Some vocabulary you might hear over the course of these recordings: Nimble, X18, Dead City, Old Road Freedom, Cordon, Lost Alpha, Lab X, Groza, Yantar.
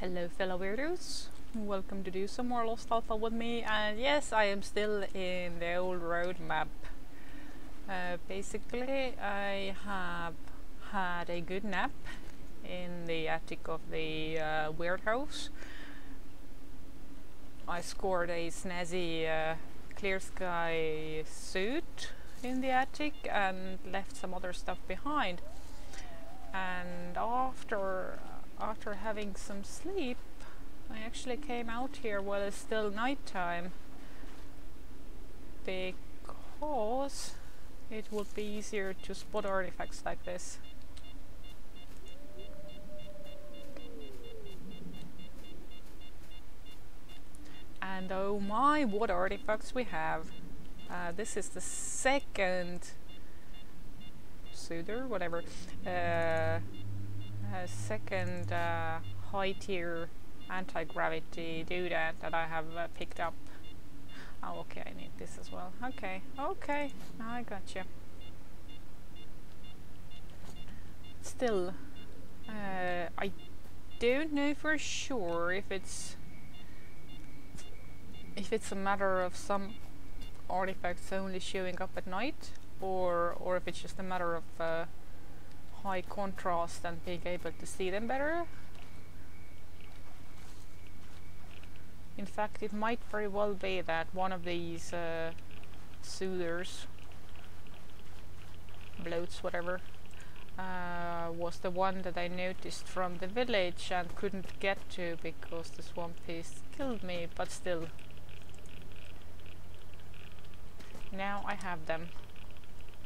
Hello fellow weirdos, welcome to do some more Lost Alpha with me, and yes, I am still in the old road map. Basically, I have had a good nap in the attic of the weird house. I scored a snazzy clear sky suit in the attic and left some other stuff behind, and after having some sleep, I actually came out here while it's still nighttime, because it would be easier to spot artifacts like this. And oh my, what artifacts we have! This is the second Suder, whatever. Second high-tier anti-gravity doodad that I have picked up. Oh, okay, I need this as well. Okay, okay, I gotcha. Still, I don't know for sure if it's a matter of some artifacts only showing up at night, or if it's just a matter of high contrast and being able to see them better. In fact, it might very well be that one of these soothers, bloats, whatever, was the one that I noticed from the village and couldn't get to because the swamp beast killed me, but still. Now I have them.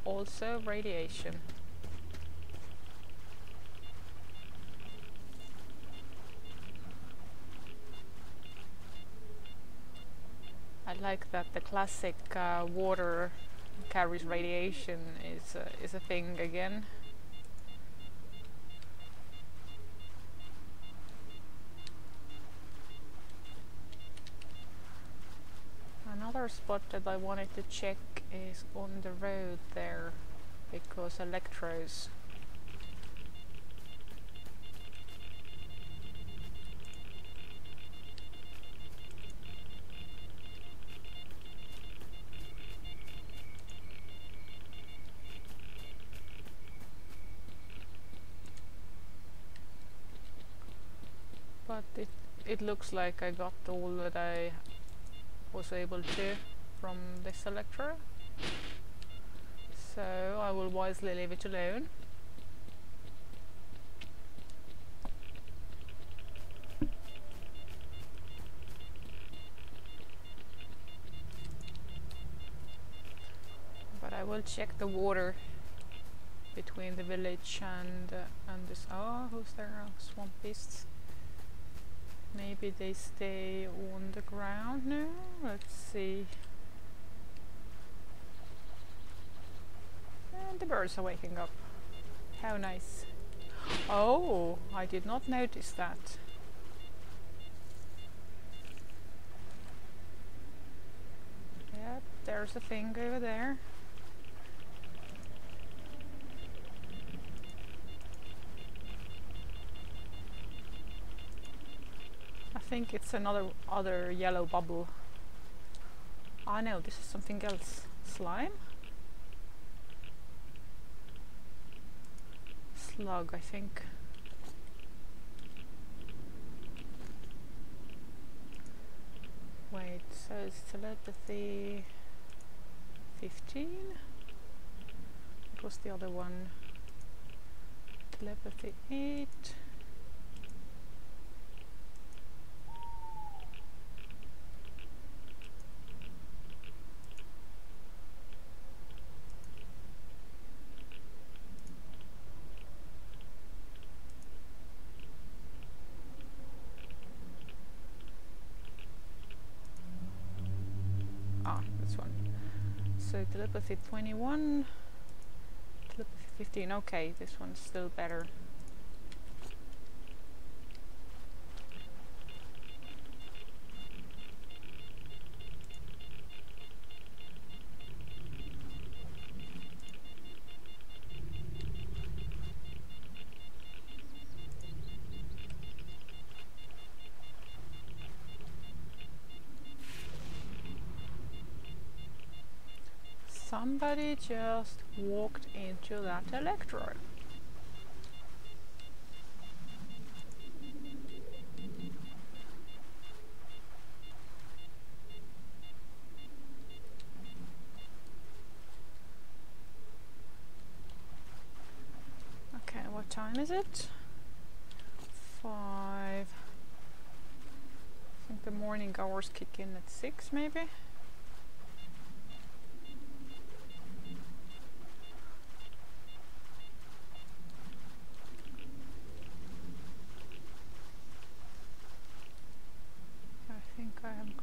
Also radiation. I like that the classic water carries radiation is a thing again. Another spot that I wanted to check is on the road there, because electros. It looks like I got all that I was able to from this electro, so I will wisely leave it alone. But I will check the water between the village and this. Oh, who's there? Oh, swamp beasts. Maybe they stay on the ground now? Let's see. And the birds are waking up. How nice. Oh, I did not notice that. Yep, there's a thing over there. I think it's other yellow bubble. Ah, no, this is something else. Slime? Slug, I think. Wait, so it's telepathy 15? What was the other one? Telepathy 8. So telepathy 21, telepathy 15, okay, this one's still better. Somebody just walked into that electrode. Okay, what time is it? 5. I think the morning hours kick in at 6 maybe.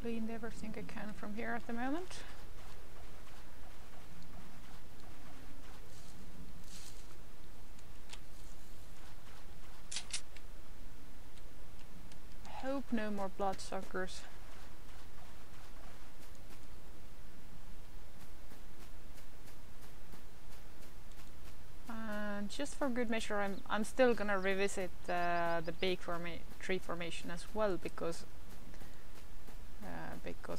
Cleaned everything I can from here at the moment. I hope no more bloodsuckers. And just for good measure, I'm still gonna revisit the big tree formation as well, because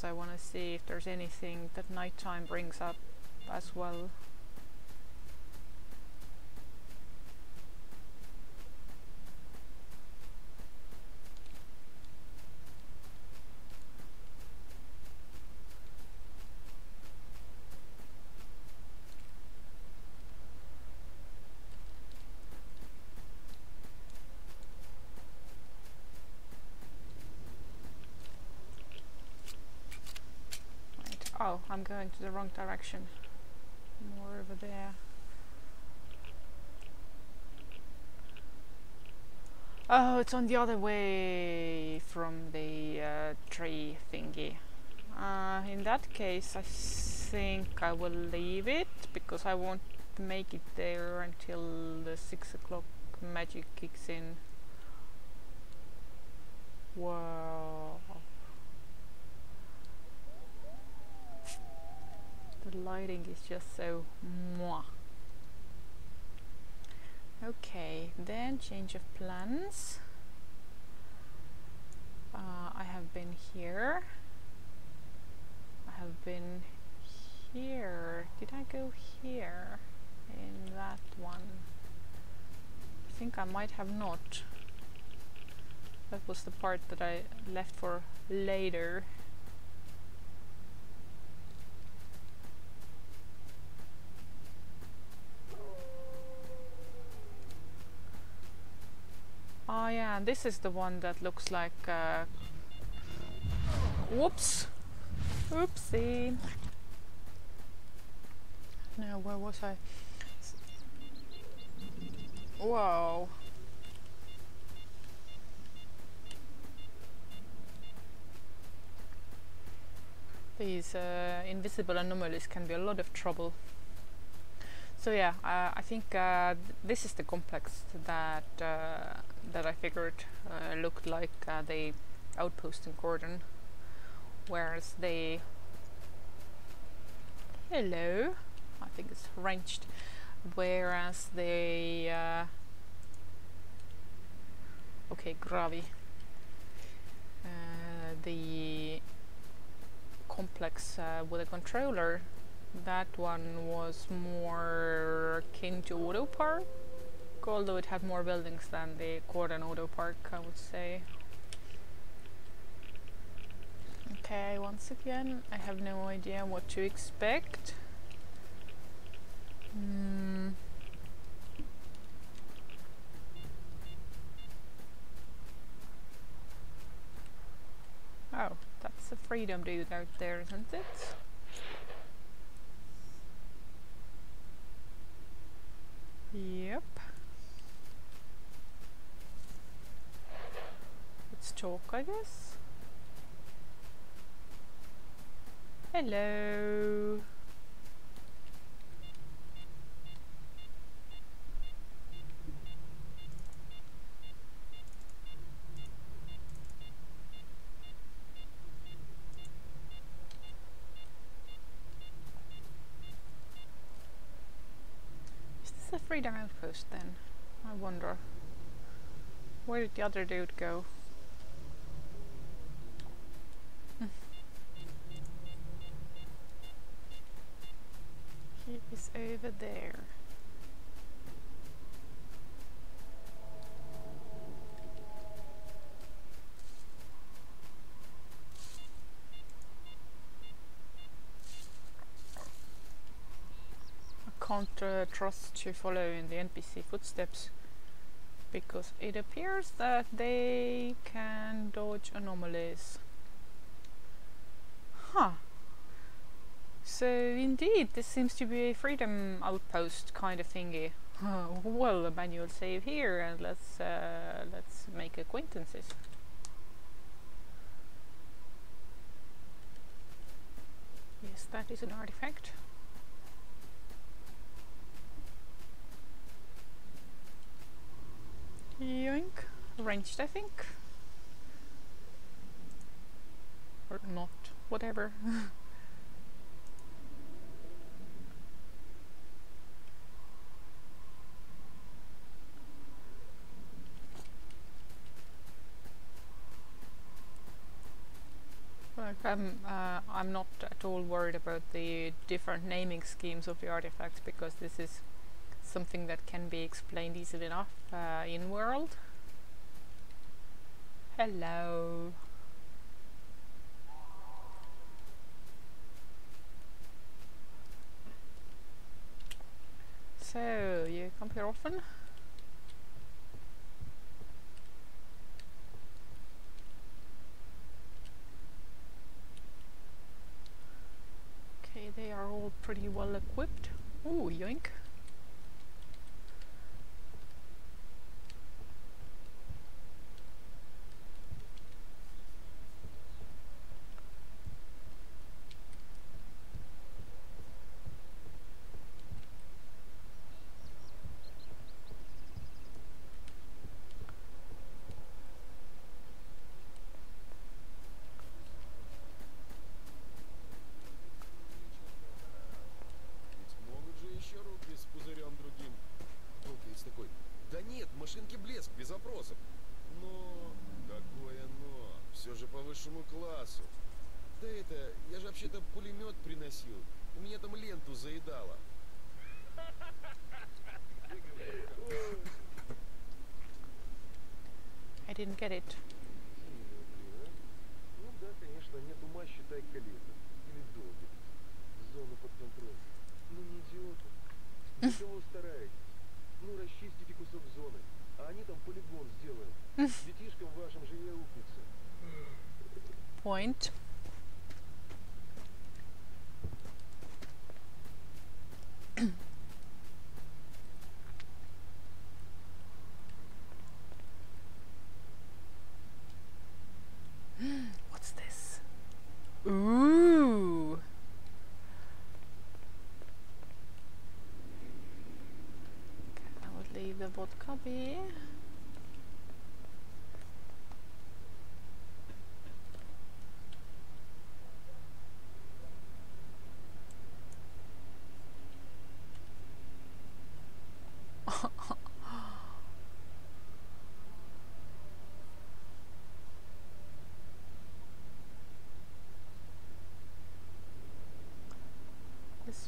I want to see if there's anything that nighttime brings up as well. I'm going to the wrong direction. More over there. Oh, it's on the other way from the tree thingy. In that case, I think I will leave it because I won't make it there until the 6 o'clock magic kicks in. Wow. The lighting is just so mwah. Okay, then change of plans. I have been here. I have been here. Did I go here? In that one? I think I might have not. That was the part that I left for later. Oh yeah, and this is the one that looks like whoops! Oopsie! Now, where was I? Whoa! These invisible anomalies can be a lot of trouble. So yeah, I think this is the complex that I figured looked like the outpost in Cordon, whereas the hello, I think it's wrenched, whereas the okay, Gravi, the complex with a controller. That one was more akin to Auto Park, although it had more buildings than the Cordon Auto Park, I would say. Okay, once again, I have no idea what to expect. Oh, that's a freedom dude out there, isn't it? Yep. Let's talk, I guess. Hello. Freedom outpost then, I wonder. Where did the other dude go? He's over there. I can't trust to follow in the NPC footsteps, because it appears that they can dodge anomalies. Huh. So indeed, this seems to be a freedom outpost kind of thingy. Well, a manual save here, and let's make acquaintances. Yes, that is an artifact. Yoink. Wrenched, I think. Or not. Whatever. I'm not at all worried about the different naming schemes of the artifacts, because this is something that can be explained easily enough in world. Hello. So you come here often? Okay, they are all pretty well equipped. Ooh, yoink. Классу. Да это, я же вообще-то пулемет приносил. У меня там ленту заедало. I didn't get it. Ну да, конечно, нет ума, считай, коллега. Или долги. Зону под контроль. Ну не идиоты. Ничего старайтесь. Ну расчистите кусок зоны. А они там полигон сделают. Детишкам вашим же не рухнется. Point. What's this? Ooh. I would leave the vodka beer.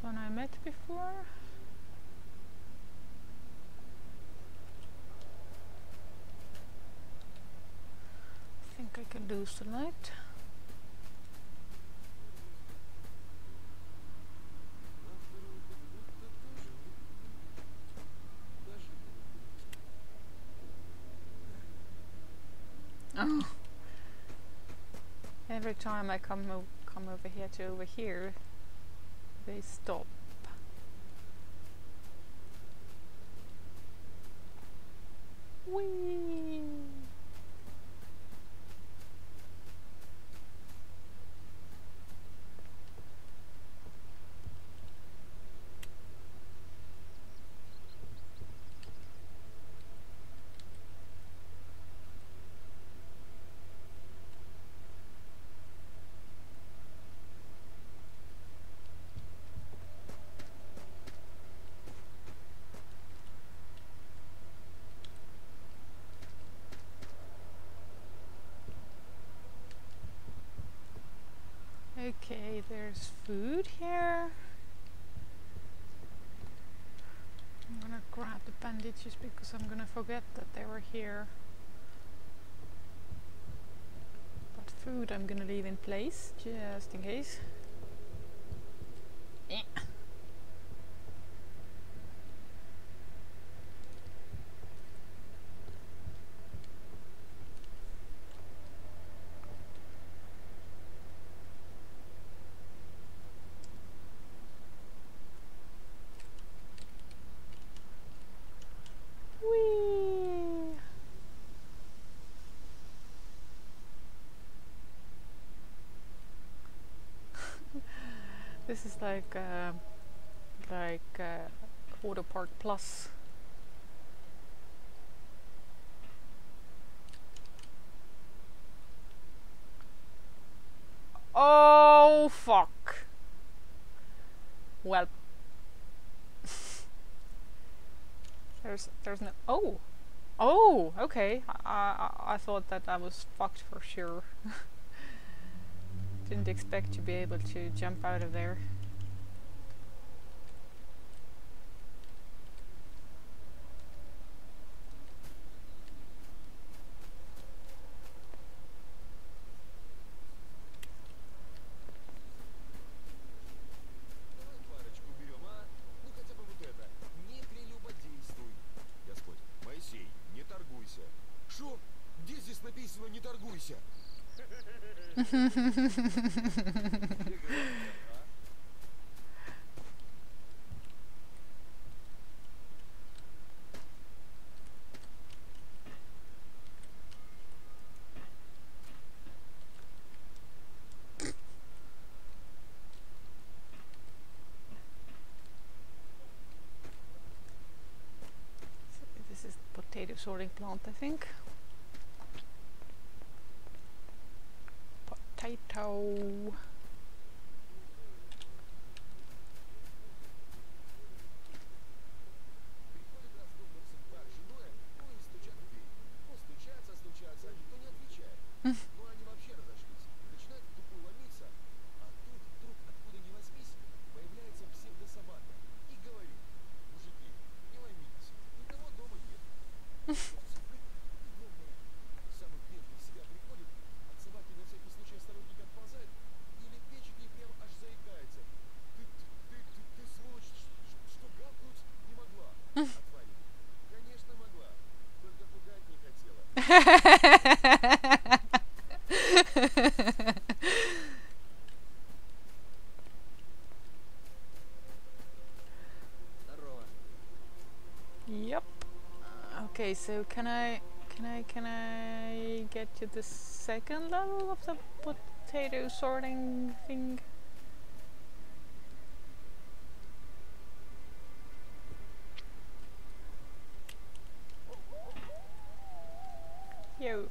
One I met before. I think I can lose the light. Oh. Every time I come over here to over here, they stop. Whee! Okay, there's food here. grab the bandages because I'm gonna forget that they were here. But food I'm gonna leave in place, just in case. Yeah. This is like water park plus. Oh fuck. Well, there's no. Oh okay. I thought that I was fucked for sure. Didn't expect to be able to jump out of there. This is the potato sorting plant, I think. Potato. Yep. Okay, so can I get to the second level of the potato sorting thing? Yo.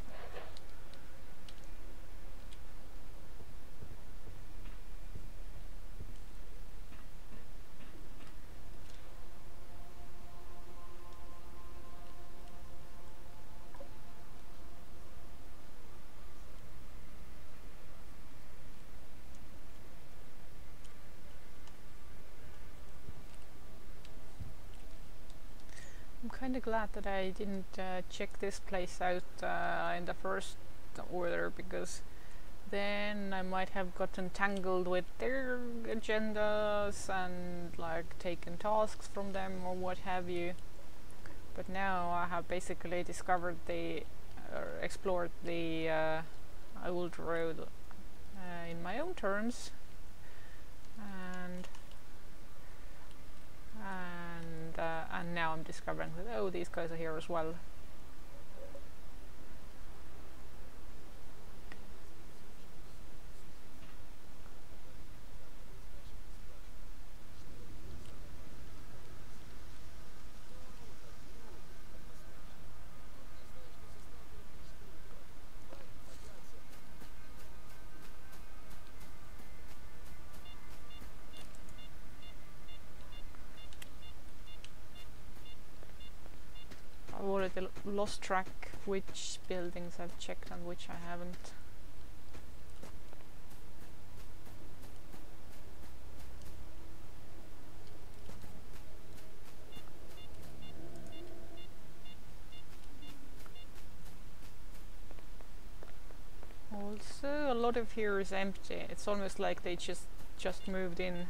I'm kinda glad that I didn't check this place out in the first order, because then I might have gotten tangled with their agendas and like taken tasks from them or what have you. But now I have basically discovered the, or explored the old road in my own terms, and now I'm discovering that, oh, these guys are here as well. Lost track which buildings I've checked and which I haven't. So a lot of here is empty. It's almost like they just moved in.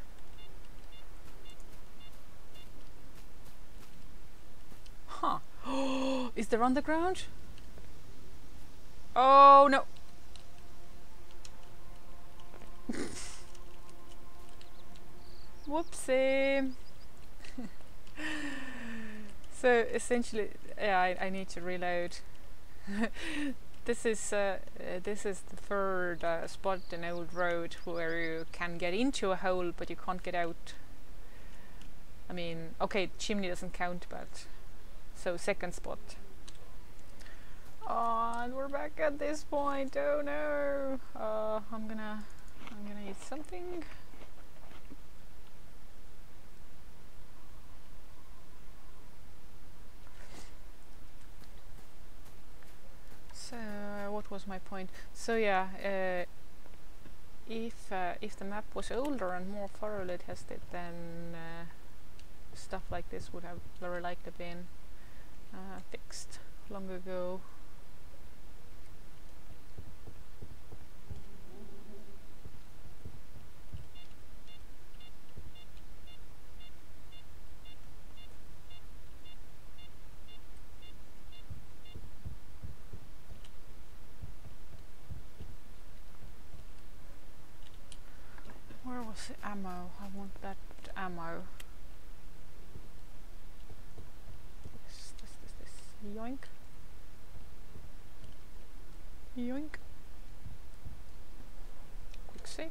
Huh. Is there underground? Oh no. Whoopsie. So essentially, yeah, I need to reload. This is the third spot in old road where you can get into a hole, but you can't get out. I mean, okay, chimney doesn't count, but so second spot. Oh, and we're back at this point. Oh no! I'm gonna eat something. What was my point? So yeah, if the map was older and more thoroughly tested, then stuff like this would have very likely been fixed long ago. Ammo. I want that ammo. This. Yoink. Yoink. Quick save.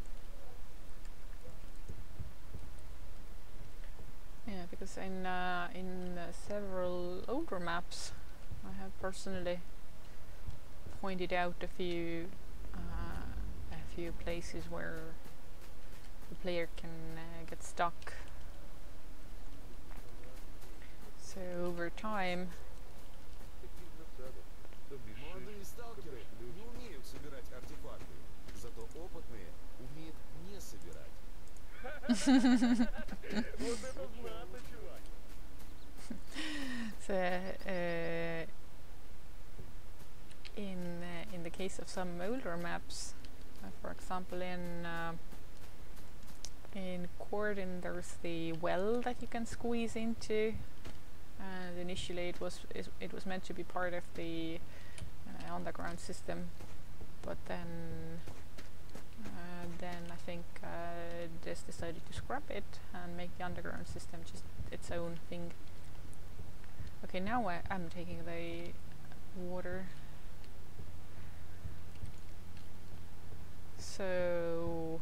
Yeah, because in several older maps, I have personally pointed out a few places where the player can get stuck. So over time, so, in the case of some older maps, for example in Cordon, there's the well that you can squeeze into, and initially it was meant to be part of the underground system, but then I think they decided to scrap it and make the underground system just its own thing. Okay, now I'm taking the water. So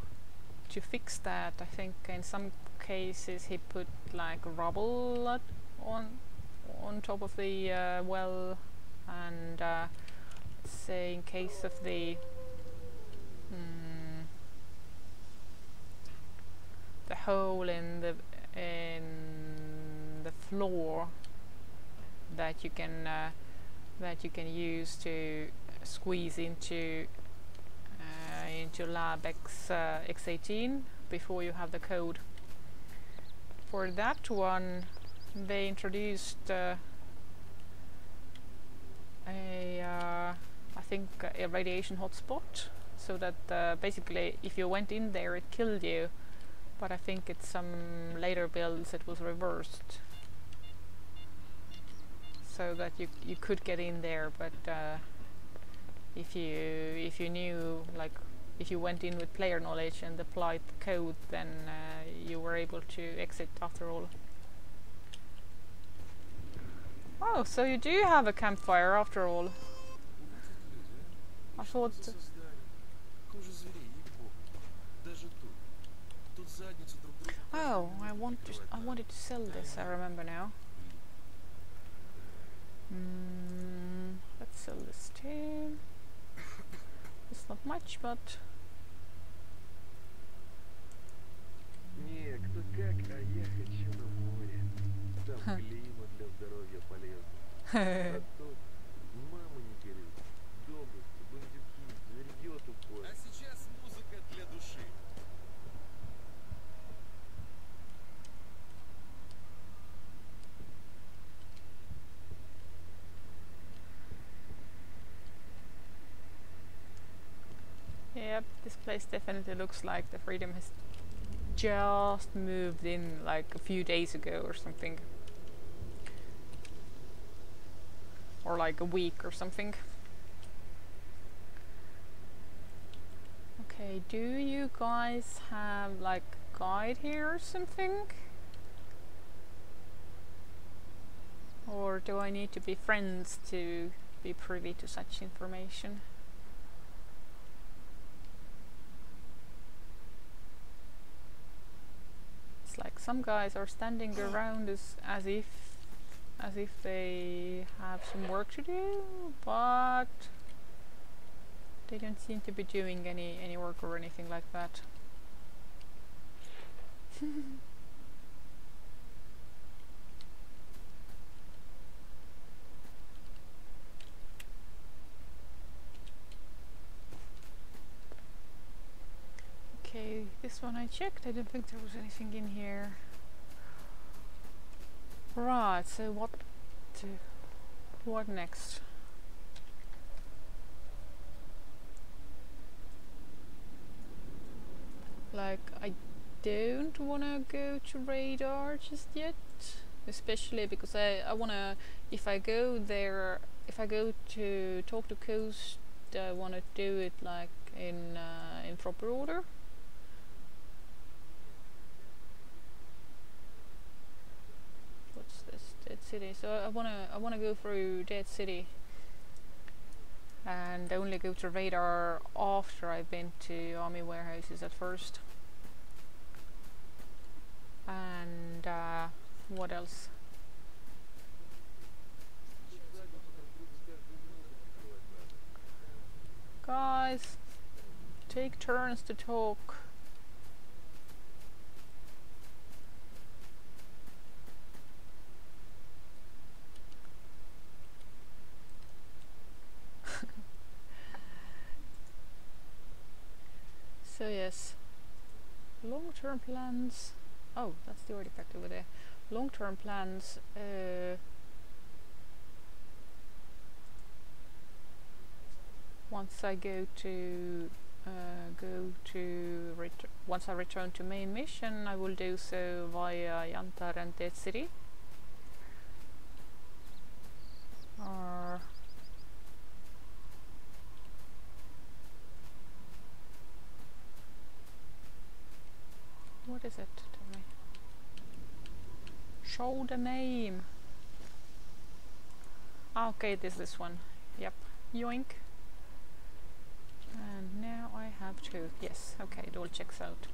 to fix that, I think in some cases he put like rubble on top of the well, and let's say in case of the hole in the floor that you can use to squeeze into Lab X, X18 before you have the code. For that one they introduced I think a radiation hotspot, so that basically if you went in there it killed you, but I think it's some later builds it was reversed, so that you could get in there, but if you knew, like, if you went in with player knowledge and applied the code, then you were able to exit after all. Oh, so you do have a campfire after all. I thought... Oh, I wanted to sell this, I remember now. Let's sell this too. It's not much, but Yep, this place definitely looks like the Freedom has just moved in like a few days ago or something. Or like a week or something. Okay, do you guys have like a guide here or something? Or do I need to be friends to be privy to such information? It's like some guys are standing around as if they have some work to do, but they don't seem to be doing any work or anything like that. Okay, this one I checked, I don't think there was anything in here. Right, so what next? Like, I don't wanna go to radar just yet, especially because I wanna, if I go there, if I go to talk to Coast, I wanna do it like in proper order. Dead City. So I wanna go through Dead City and only go to radar after I've been to army warehouses at first. And what else? Guys, take turns to talk. So yes, long-term plans, oh, that's the artifact over there, long-term plans, once I return to main mission, I will do so via Yantar and Dead City, or what is it? Tell me. Show the name. Okay, it is this one. Yep. Yoink. And now I have two. Yes. Okay, it all checks out.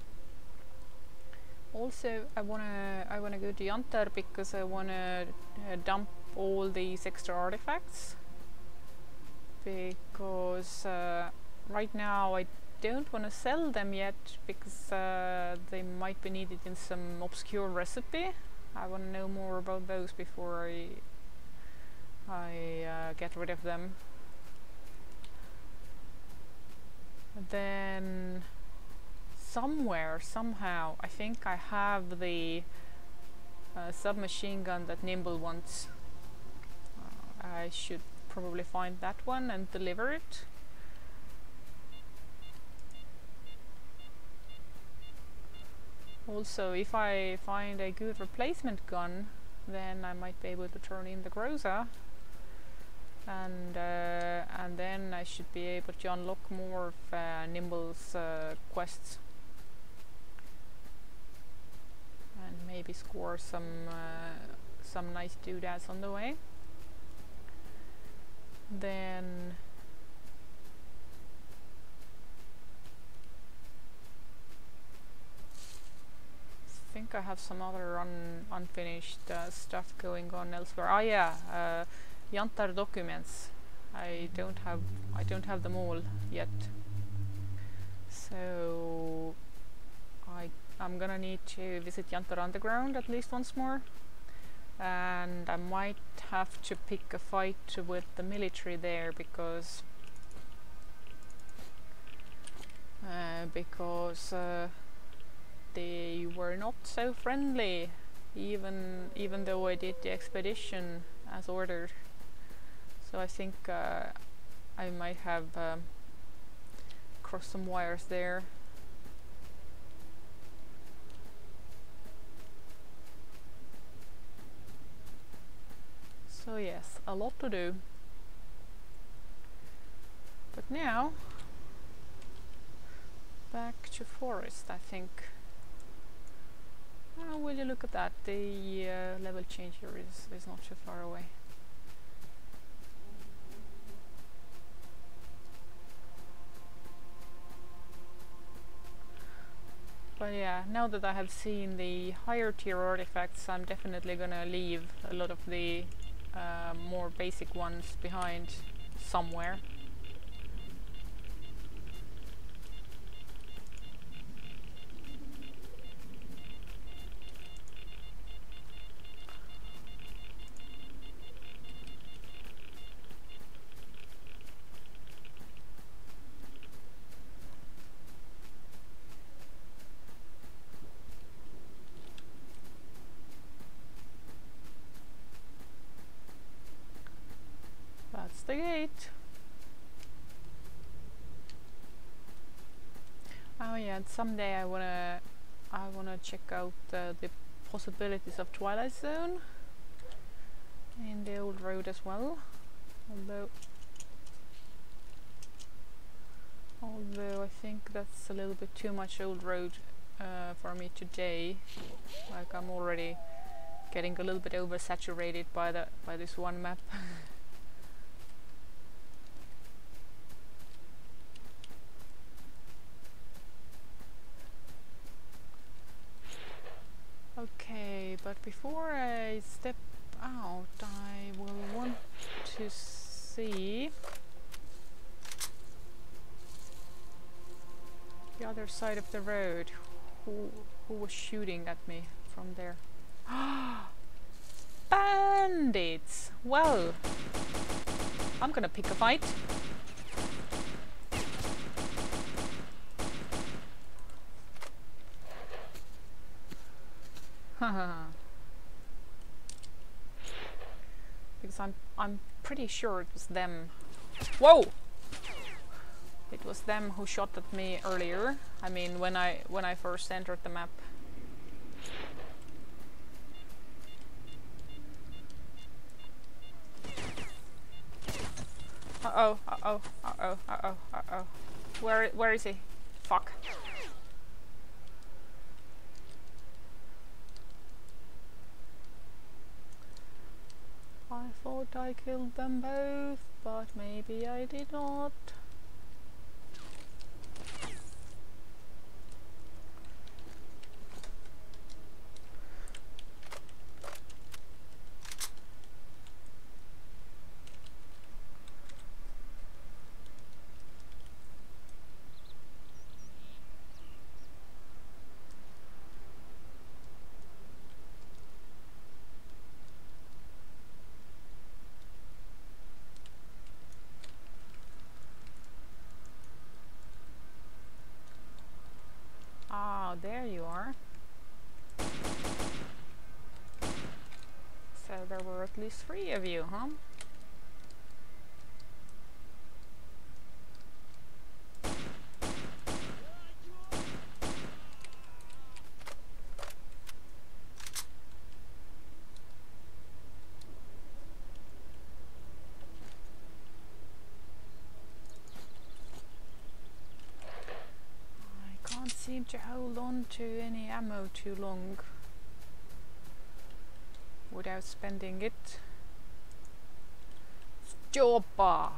Also, I wanna go to Yantar because I wanna dump all these extra artifacts. Because right now I don't want to sell them yet because they might be needed in some obscure recipe. I want to know more about those before I get rid of them. Then somewhere, somehow, I think I have the submachine gun that Nimble wants. I should probably find that one and deliver it. Also, if I find a good replacement gun, then I might be able to turn in the Groza, and then I should be able to unlock more of Nimble's quests, and maybe score some nice doodads on the way. Then. I think I have some other unfinished stuff going on elsewhere. Ah, yeah, Yantar documents. I don't have them all yet. So I'm gonna need to visit Yantar Underground at least once more, and I might have to pick a fight with the military there because they were not so friendly, even though I did the expedition as ordered. So I think I might have for some wires there. So yes, a lot to do. But now, back to forest, I think. Oh, will you look at that? The level change here is not too far away. But yeah, now that I have seen the higher tier artifacts, I'm definitely gonna leave a lot of the more basic ones behind somewhere. The gate. Oh yeah, and someday I wanna check out the possibilities of Twilight Zone and the old road as well. Although I think that's a little bit too much old road for me today. Like I'm already getting a little bit oversaturated by this one map. Okay, but before I step out, I will want to see the other side of the road, who was shooting at me from there. Bandits! Well, I'm gonna pick a fight. Because I'm pretty sure it was them. Whoa! It was them who shot at me earlier. I mean, when I first entered the map. Uh-oh, uh-oh, uh-oh, uh-oh, uh-oh. Where is he? Fuck. I thought I killed them both, but maybe I did not. There you are. So there were at least 3 of you, huh? To hold on to any ammo too long without spending it. Stoppa!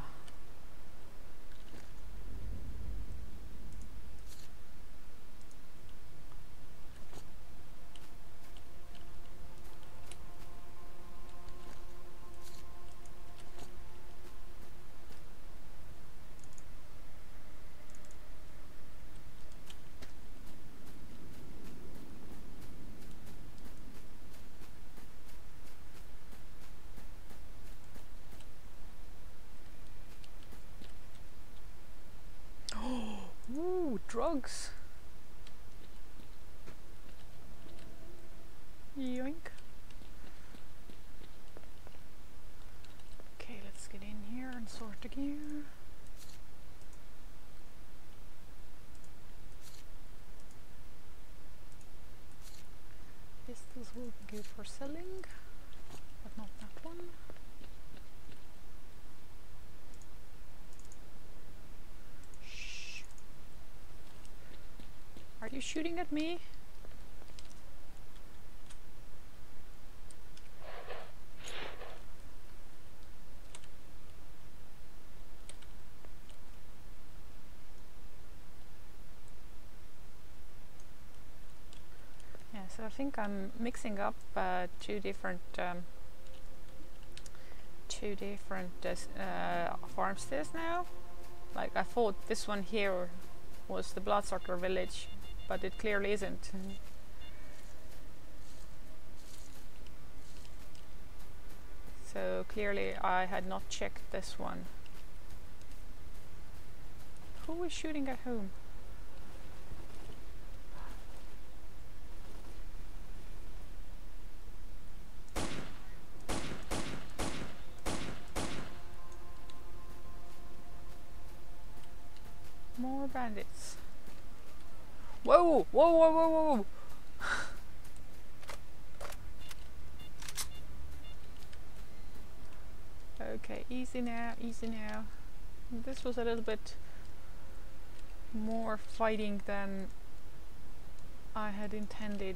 Drugs. Yoink. Okay, let's get in here and sort the gear. you for selling, but not that one. Shh. Are you shooting at me? So I think I'm mixing up two different farmsteads now. Like, I thought this one here was the Bloodsucker village, but it clearly isn't. Mm-hmm. So clearly I had not checked this one. Who is shooting at whom? Bandits. Whoa, whoa, whoa, whoa, whoa. Okay, easy now, easy now. This was a little bit more fighting than I had intended.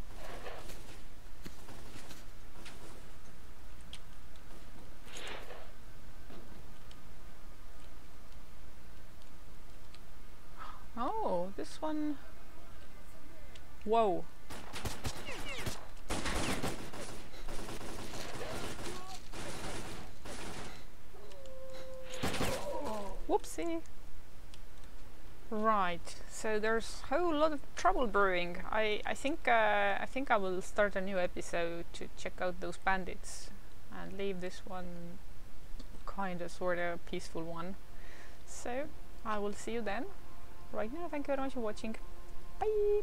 Oh, this one. Whoa. Whoopsie. Right, so there's a whole lot of trouble brewing. I think I will start a new episode to check out those bandits and leave this one kind of sort of peaceful one. So I will see you then. Right now, thank you very much for watching. Bye.